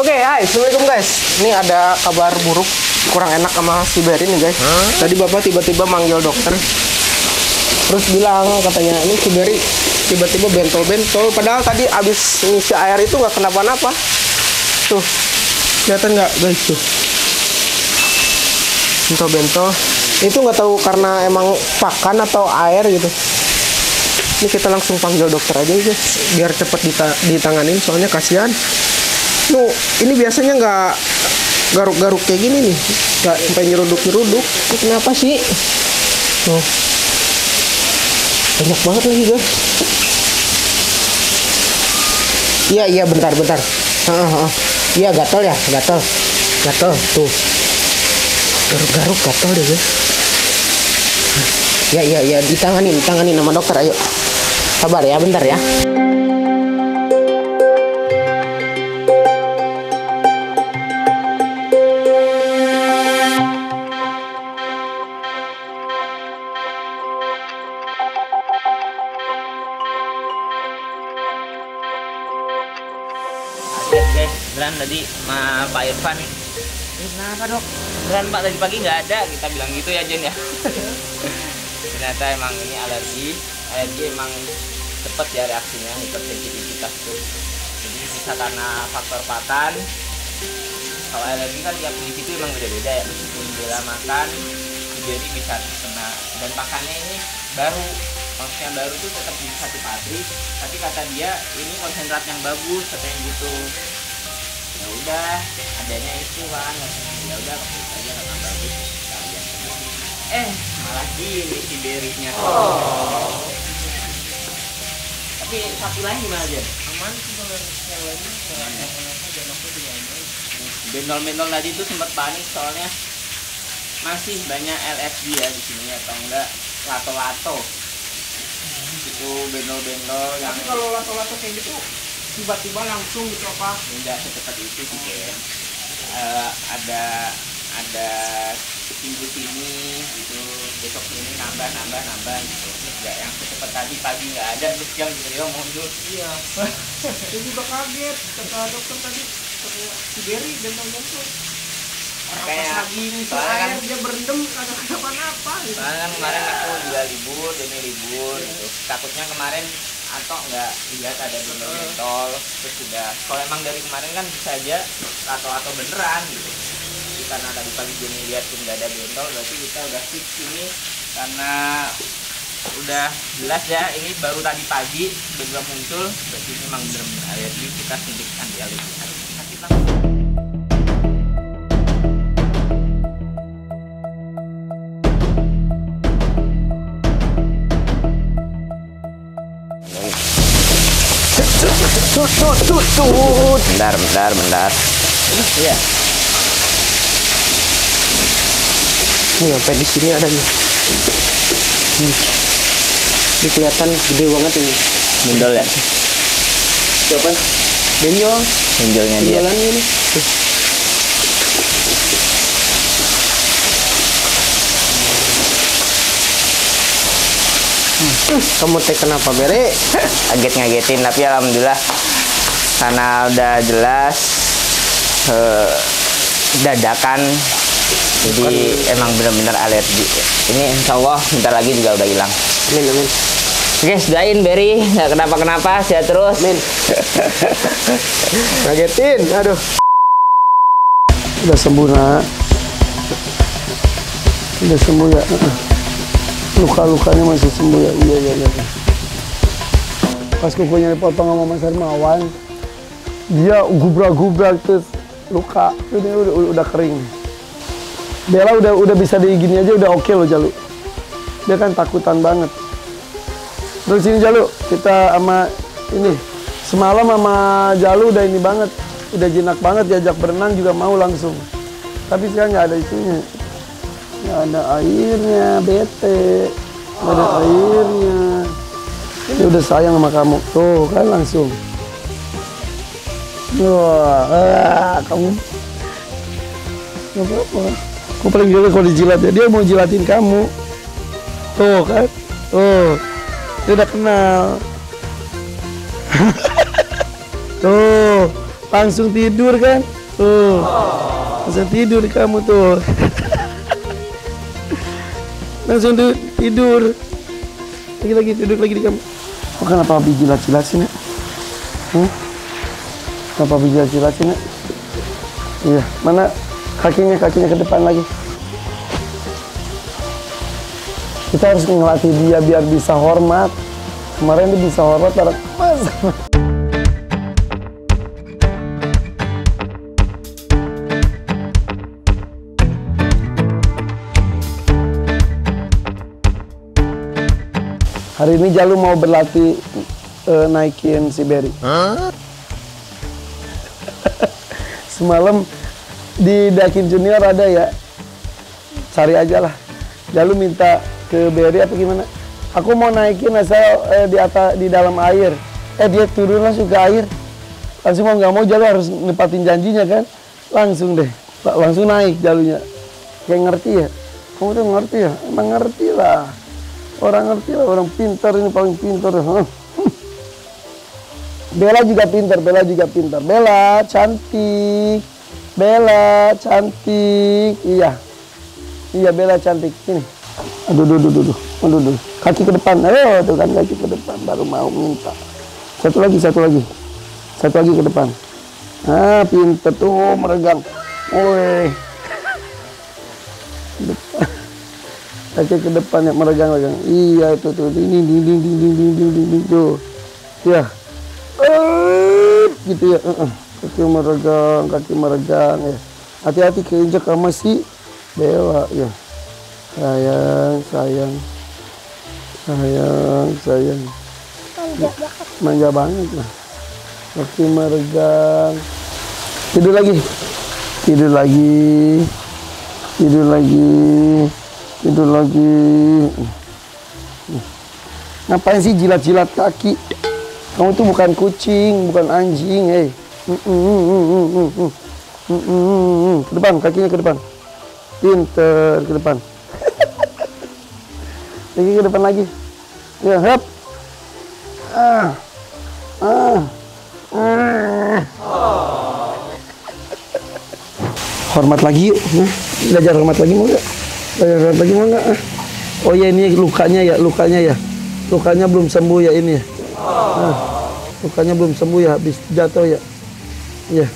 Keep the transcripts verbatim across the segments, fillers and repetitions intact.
Oke, okay, hai, assalamualaikum guys. Ini ada kabar buruk, kurang enak sama si Barry nih guys. Huh? Tadi bapak tiba-tiba manggil dokter, terus bilang katanya ini si Barry tiba-tiba bentol-bentol. Padahal tadi abis ngisi air itu nggak kenapa-napa. Tuh, kelihatan nggak guys tuh? Bentol-bentol. Itu nggak tahu karena emang pakan atau air gitu. Ini kita langsung panggil dokter aja guys, biar cepet ditang ditanganin, soalnya kasihan. Nuh, ini biasanya nggak garuk-garuk kayak gini nih, nggak sampai nyeruduk-nyeruduk. Ini kenapa sih? Tuh, banyak banget lagi guys. Iya iya, bentar-bentar. Iya, gatel ya, gatel, gatel tuh. Garuk-garuk gatel deh guys. Ya ya ya, ditanganin, tanganin sama dokter, ayo. Sabar ya, bentar ya. Ada guys, beneran tadi sama Pak Irfan. Ini kenapa dok? Beneran Pak, tadi pagi nggak ada, kita bilang gitu ya Jen ya. Ternyata emang ini alergi. Alergi emang cepat ya reaksinya, hipersensitivitas tuh. Jadi bisa karena faktor pakan. Kalau alergi kan tiap individu emang beda-beda ya, meskipun bela makan, jadi bisa terkena. Dan pakannya ini baru, konsentrat baru tuh tetap di satu pabrik, tapi kata dia ini konsentrat yang bagus, katanya gitu. Ya udah, adanya itu kan, ya udah aja kata bagus. Eh, malah gini si berinya. Oh. Tapi satu lain gimana aja? Aman sih kalau yang lain, kalau yang bentol-bentol tadi itu sempat panik soalnya masih banyak L S D ya di sini atau enggak lato-lato. Itu bentol-bentol yang. Tapi kalau lato-lato kayak gitu tiba-tiba langsung gitu apa? Tidak secepat itu sih ya. Uh, ada ada minggu sini gitu, besok ini nambah nambah nambah gitu. Nggak yang secepat tadi pagi nggak ada, terus jam beliau muncul. Iya. Jadi juga kaget kata dokter tadi, si Barry bentol muncul. Orang pas lagi soalnya dia berendam kagak kenapa-napa gitu. Soalnya kemarin aku juga libur demi libur gitu. Takutnya kemarin atau nggak lihat ada bentol-bentol terus sudah. Kalau emang dari kemarin kan bisa aja atau atau beneran gitu. Karena tadi pagi Juni lihat pun nggak ada bentol, berarti kita udah fix ini karena udah jelas ya, ini baru tadi pagi belum muncul, berarti memang benar-benar alergi. Kita suntikkan di alergi. Bentar, bentar, bentar. Iya. Nih sampai di sini ada nih. Hmm. Ini kelihatan gede banget ini. Bendol ya. Siapa? Bendol. Bendolnya dia. Jalannya ini. Tuh. Hmm. Kamu teh kenapa Barry? Kaget ngagetin tapi alhamdulillah karena udah jelas eh, dadakan. Jadi bukan, emang benar-benar alergi. Ini insya Allah bentar lagi juga udah hilang. Amin, amin. Oke, sudahin Barry, nggak kenapa-kenapa, sehat terus. Amin. Kagetin, aduh. Udah sembuh nak. Udah sembuh ya. Luka-lukanya masih sembuh ya. Iya, iya, iya. Pas kukunya dipotong sama Mas Hermawan, dia gubrak-gubrak terus luka. Ini udah, udah kering. Bella udah udah bisa digini aja udah oke loh Jaluk. Dia kan takutan banget. Terus ini Jaluk, kita sama ini semalam sama Jaluk udah ini banget, udah jinak banget, diajak berenang juga mau langsung. Tapi sekarang nggak ada isunya, nggak ada airnya, bete, nggak ada airnya. Dia udah sayang sama kamu, tuh kan langsung. Wah, ah, kamu nggak apa-apa. Aku paling gila kalau dijilat ya, dia mau jilatin kamu. Tuh kan, tuh. Dia udah kenal. Tuh, Langsung tidur kan? Tuh. Langsung tidur kamu tuh. Langsung tidur. Lagi-lagi tidur lagi di kamu. Oh, kenapa Abi jilat-jilatin ya? Hmm? Kenapa Abi jilat-jilatin ya? Iya, mana kakinya kakinya ke depan lagi. Kita harus ngelatih dia biar bisa hormat. Kemarin dia bisa hormat pada mas. Hari ini Jaluk mau berlatih uh, naikin si Berry. Huh? Semalam di The Hakims Junior ada ya. Cari aja lah. Jaluk minta ke Berry apa gimana? Aku mau naikin asal eh, di atas di dalam air. Eh dia turun langsung ke air. Langsung mau nggak mau Jaluk harus nepatin janjinya kan. Langsung deh, langsung naik Jaluknya. Kayak ngerti ya? Kamu tuh ngerti ya? Emang ngerti lah. Orang ngerti lah, orang pintar ini paling pintar. Bella juga pintar, Bella juga pintar. Bella cantik, Bella cantik. Iya, iya Bella cantik. Ini, aduh, aduh, aduh, aduh. Aduh, aduh. Kaki ke depan, ayo tuh kan kaki ke depan baru mau minta. Satu lagi, satu lagi, satu lagi ke depan. Ah, pintar tuh meregang. Woi, kaki ke depan ya meregang-regang. Iya itu tuh, ding ding ding ding ding ding ding ding tuh, ya, uh, gitu ya. Uh, uh. Kaki meregang, kaki meregang ya. Hati-hati keinjak sama si Bella ya. Sayang, sayang. Sayang, sayang. Manja banget. Manja banget lah. Kaki meregang. Tidur lagi. Tidur lagi. Tidur lagi. Tidur lagi. Ngapain sih jilat-jilat kaki? Kamu tuh bukan kucing, bukan anjing, eh. Ke depan, kakinya ke depan. Pinter, ke depan. Lagi ke depan lagi. Ya, hap. Ah. Ah. Ah. Oh. Hormat lagi yuk. Nah, belajar hormat lagi mau nggak? Belajar hormat lagi mau nggak? Oh ya ini lukanya ya, lukanya ya. Lukanya belum sembuh ya ini ya. Nah, lukanya belum sembuh ya, habis jatuh ya. Iya.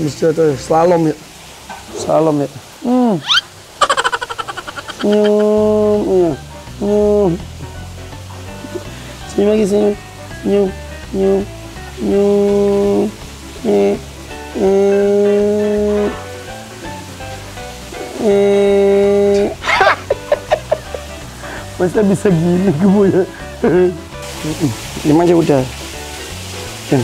Habis jatuh ya. Slalom ya. Slalom ya. Hmm. Hmm, iya. Nyum, senyum lagi senyum, nyum, nyum, nyum, eh, eh, eh, masa bisa gini gue ya? Diam aja udah, kan?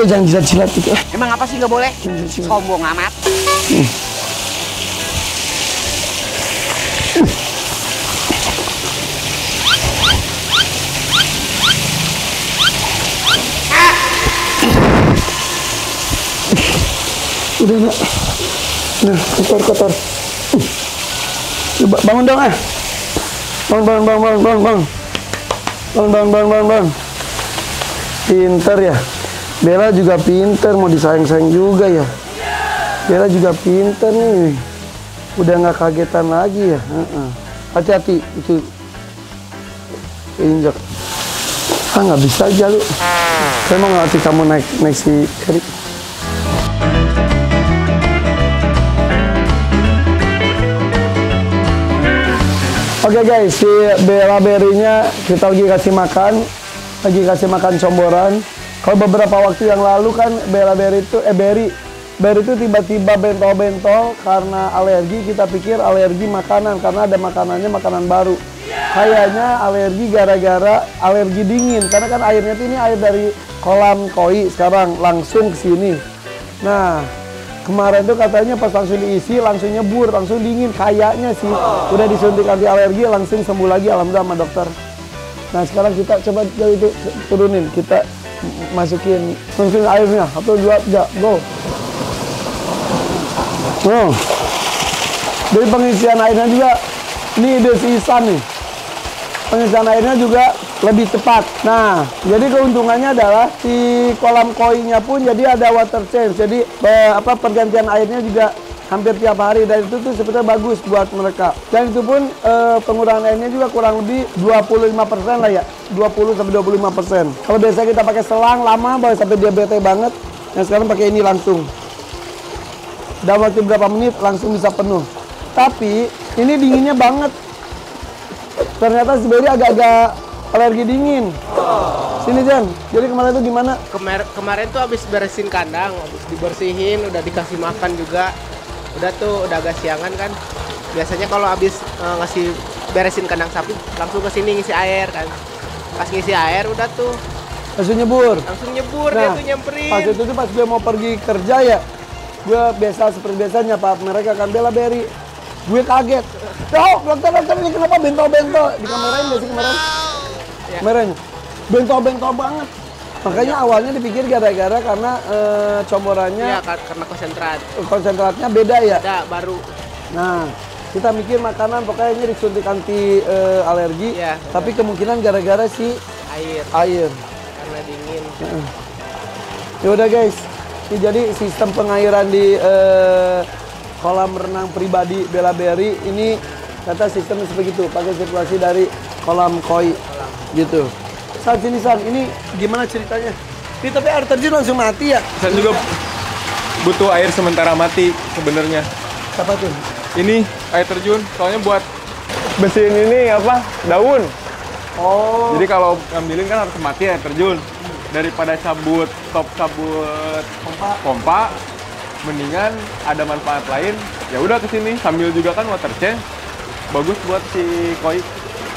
Udah jangan jilat-jilat gitu. Emang apa sih nggak boleh? Sombong amat. Udah nak, udah kotor-kotor. Bangun dong ah. Bangun, bangun, bangun, bangun, bangun. Bangun, bangun, bangun, bangun, bangun. Pinter ya. Bella juga pinter, mau disayang-sayang juga ya. Bella juga pinter nih. Udah nggak kagetan lagi ya. Hati-hati, itu injak. Ah, nggak bisa aja lu. Saya mau ngelatih kamu naik, naik si Erik. Oke guys, si Bella Berry-nya kita lagi kasih makan. Lagi kasih makan comboran. Kalau beberapa waktu yang lalu kan Bella Berry itu, eh Berry, Berry itu tiba-tiba bentol-bentol karena alergi. Kita pikir alergi makanan karena ada makanannya makanan baru. Kayaknya alergi gara-gara alergi dingin. Karena kan airnya itu ini air dari kolam koi sekarang langsung ke sini. Nah kemarin tuh katanya pas langsung diisi langsung nyebur, langsung dingin. Kayaknya sih udah disuntik anti alergi langsung sembuh lagi alhamdulillah sama dokter. Nah sekarang kita coba itu turunin kita. masukin masukin airnya atau dua tiga go. Oh. Dari pengisian airnya juga, ini ide si Isan nih. Pengisian airnya juga lebih cepat. Nah, jadi keuntungannya adalah si kolam koinya pun jadi ada water change. Jadi eh, apa pergantian airnya juga hampir tiap hari, dan itu tuh sebetulnya bagus buat mereka. Dan itu pun e, pengurangan airnya juga kurang lebih dua puluh lima persen lah ya, dua puluh sampai dua puluh lima persen. Kalau biasanya kita pakai selang lama bahkan sampai dia bete banget, yang sekarang pakai ini langsung. Dalam waktu berapa menit langsung bisa penuh. Tapi ini dinginnya banget. Ternyata si Beri agak-agak alergi dingin. Sini Jan, jadi kemarin tuh gimana? Kemar kemarin tuh habis beresin kandang, habis dibersihin, udah dikasih makan juga. Udah tuh, udah agak siangan kan. Biasanya kalau habis uh, ngasih beresin kandang sapi, langsung ke sini ngisi air kan. Pas ngisi air udah tuh langsung nyebur. Langsung nyebur, nah, dia tuh nyamperin. Pas itu tuh pas gue mau pergi kerja ya, gue biasa seperti biasanya Pak mereka kan bela Beri. Gue kaget. Tau, dokter dokter ini kenapa bentol-bentol di kamerain gak sih kemarin? Ya. Kameranya bentol-bentol banget. Makanya ya. Awalnya dipikir gara-gara karena e, comborannya... Iya, karena konsentrat. Konsentratnya beda ya? Beda, baru. Nah, kita mikir makanan pokoknya ini disuntik anti e, alergi, ya, tapi kemungkinan gara-gara si... Air. Air. Karena dingin. Nah. Yaudah guys, ini jadi sistem pengairan di e, kolam renang pribadi Bella Beri ini kata sistemnya sebegitu, pakai sirkulasi dari kolam koi. Kolam. Gitu. Saat ini, San, ini gimana ceritanya? Ini tapi air terjun langsung mati ya? San juga butuh air sementara mati sebenarnya. Apa tuh? Ini air terjun, soalnya buat bersihin ini apa? Daun. Oh. Jadi kalau ngambilin kan harus mati air terjun. Daripada cabut, top cabut pompa, pompa mendingan ada manfaat lain. Ya udah kesini, sambil juga kan water change. Bagus buat si koi.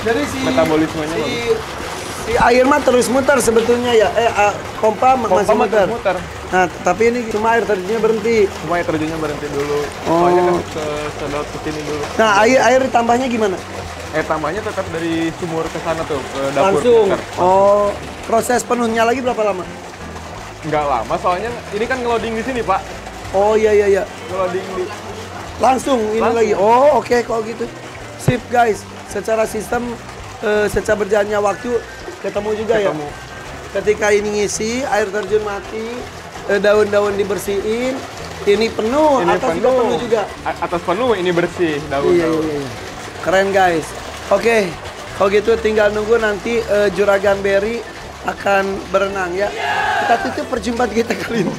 Jadi si metabolismenya si... bagus. Si air mah terus muter sebetulnya ya, eh pompa, pompa masih muter. muter. Nah, tapi ini cuma air terjunnya berhenti. Cuma air terjunnya berhenti dulu. Oh. Soalnya kan ke sedot ke sini dulu. Nah, air air tambahnya gimana? Air tambahnya tetap dari sumur ke sana tuh, ke dapur. Langsung. Oh, proses penuhnya lagi berapa lama? Nggak lama, soalnya ini kan ngeloading di sini, Pak. Oh, iya iya iya. Ngeloading di langsung ini langsung. Lagi. Oh, oke okay, kalau gitu. Sip, guys. Secara sistem eh, secara berjalannya waktu ketemu juga ketemu. Ya? Ketika ini ngisi, air terjun mati, daun-daun dibersihin, ini penuh, ini atas penuh. Juga penuh juga. A atas penuh, ini bersih, daun-daun. Iya, iya, iya. Keren guys. Oke, kalau gitu tinggal nunggu nanti uh, Juragan Beri akan berenang ya. Kita tutup perjumpaan kita kali ini.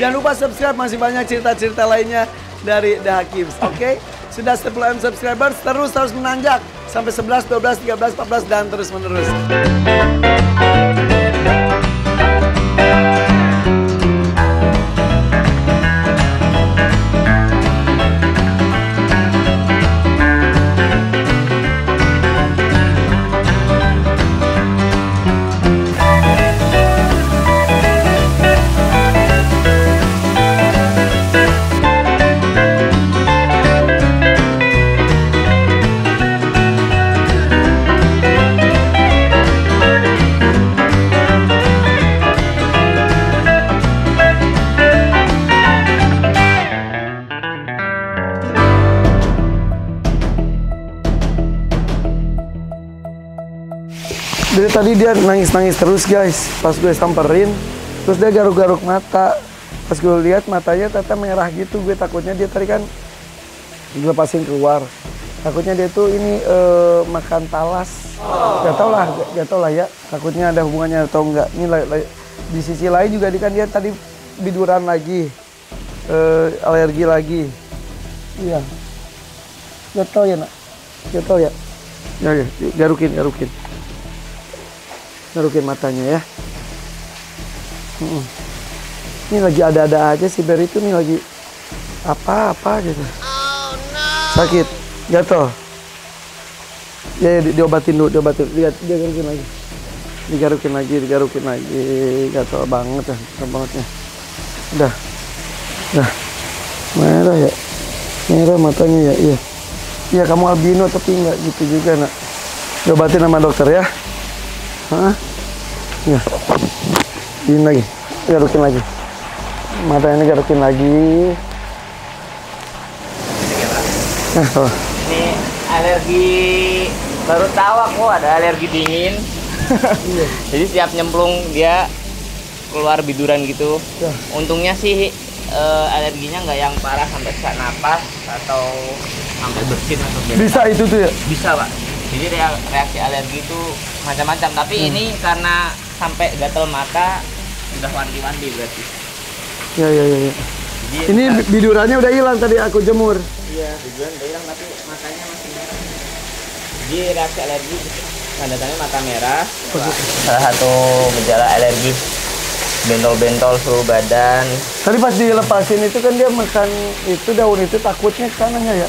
Jangan lupa subscribe, masih banyak cerita-cerita lainnya dari The Hakims, oke? Okay? Sudah sepuluh ribu subscribers, terus terus menanjak. Sampai sebelas, dua belas, tiga belas, empat belas, dan terus menerus. Jadi tadi dia nangis-nangis terus guys, pas gue samperin, terus dia garuk-garuk mata. Pas gue lihat matanya ternyata merah gitu, gue takutnya dia tadi kan dilepasin keluar. Takutnya dia tuh ini uh, makan talas, gak tau lah, gak tau lah ya, takutnya ada hubungannya atau enggak. Ini di sisi lain juga dia kan dia tadi biduran lagi, uh, alergi lagi. Iya, gak tau ya nak, gak tau ya. Ya, ya, garukin, garukin. Nerukin matanya ya. Hmm. Ini lagi ada-ada aja si Beri itu nih lagi apa-apa gitu. Oh, no. Sakit, jatuh. Ya, ya di diobatin dulu, diobatin. Lihat, digarukin lagi. Digarukin lagi, digarukin lagi. Gatal banget ya, gatal bangetnya. Udah. Udah. Merah ya. Merah matanya ya, iya. Iya, kamu albino tapi enggak gitu juga, Nak. Diobatin sama dokter ya. Hah? Ya. Ini lagi, garukin lagi. Mata ini garukin lagi. Nah, oh. Ini alergi baru tahu aku ada alergi dingin. Jadi siap nyemplung dia keluar biduran gitu. Ya. Untungnya sih e, alerginya nggak yang parah sampai sesak napas atau sampai bersin atau biasa. Bisa itu tuh ya? Bisa, Pak. Jadi reaksi alergi itu macam-macam. Tapi hmm. ini karena sampai gatal mata udah wanti-wanti berarti. Ya ya ya. ya. Jadi, ini kita... bidurannya udah hilang tadi aku jemur. Iya, biduran udah hilang tapi matanya masih merah. Jadi reaksi alergi tanda-tanda mata merah. Salah satu gejala alergi. Bentol-bentol seluruh badan. Tadi pas dilepasin itu kan dia makan itu daun itu takutnya ke sananya ya?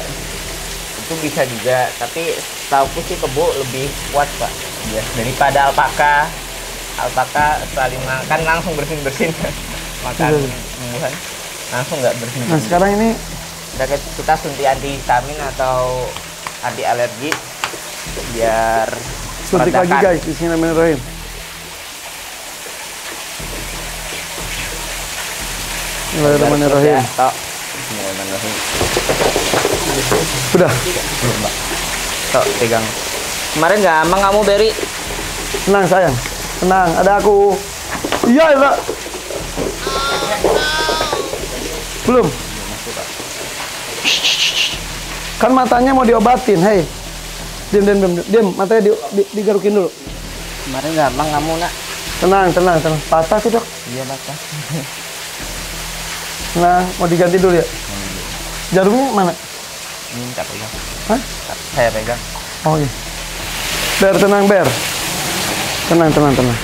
Itu bisa juga, tapi setahu sih kebo lebih kuat Pak ya, daripada alpaka. Alpaka setelah dimakan langsung bersin-bersin. Makan tumbuhan langsung nggak bersin. Nah sekarang ini kita suntik antihistamin atau anti alergi biar suntik lagi guys, bismillahirrahmanirrahim. Bismillahirrahmanirrahim. Bismillahirrahmanirrahim. Sudah. Tok, pegang. Kemarin gampang kamu Beri. Tenang sayang. Tenang, ada aku. Iya, Pak. Belum. Kan matanya mau diobatin, hei. Diam, diam, diam, diam. Matanya di, di, digarukin dulu. Kemarin gampang kamu nak. Tenang, tenang, tenang. Patah tuh, Dok. Iya, patah. Nah, mau diganti dulu ya? Hmm. Jarumnya mana? Ini tak pegang. Hah? Saya pegang. Oh iya. Ber, tenang Ber. Tenang, tenang, tenang.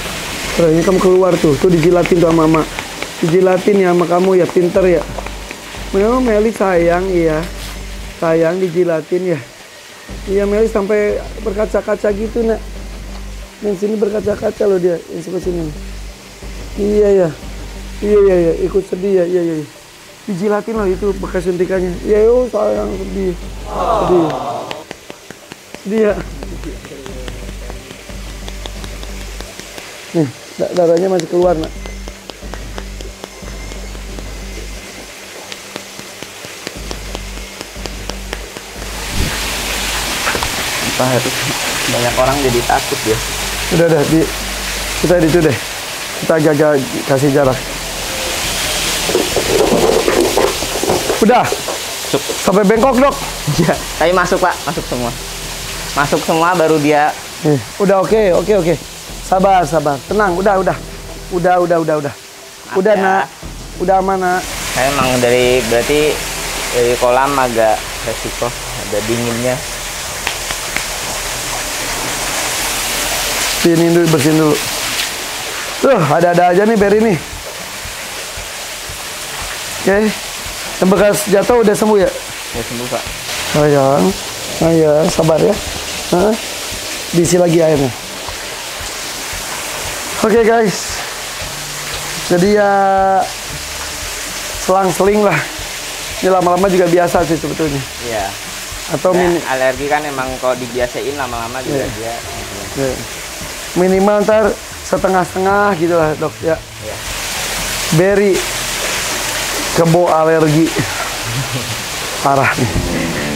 Terus ini kamu keluar tuh. Tuh dijilatin tuh sama mama. Dijilatin ya sama kamu ya, pinter ya. Memang Meli sayang, iya. Sayang dijilatin ya. Iya Meli sampai berkaca-kaca gitu nak. Yang sini berkaca-kaca loh dia. Yang sini. Iya ya. Iya, iya, iya, ikut sedih ya, iya, iya. Dijilatin loh itu bekas suntikannya. Iya, yo, sayang, sedih. Sedih. Sedih ya. Nih, darahnya masih keluar, nak. Entah, harus banyak orang jadi takut ya. Udah, udah, di, kita di itu deh. Kita jaga, kasih jarak. Udah masuk. Sampai bengkok Dok ya. Tapi masuk Pak, masuk semua masuk semua baru dia eh, udah oke okay, oke okay, oke okay. Sabar sabar tenang udah udah udah udah udah udah Maka, udah nak udah mana saya emang dari berarti dari kolam agak resiko ada dinginnya sini dulu bersihin dulu tuh ada-ada aja nih Beri nih oke okay. Yang bekas jatuh udah sembuh ya? Udah sembuh, Pak. Sayang, sayang, sabar ya. Hah? Diisi lagi airnya. Oke, okay, guys. Jadi ya selang-seling lah. Ini lama-lama juga biasa sih sebetulnya. Iya. Atau nah, alergi kan emang kalau dibiasain lama-lama juga yeah. dia. Yeah. Minimal ntar setengah-setengah gitu lah, Dok. Ya. Yeah. Beri. Kebo alergi parah nih.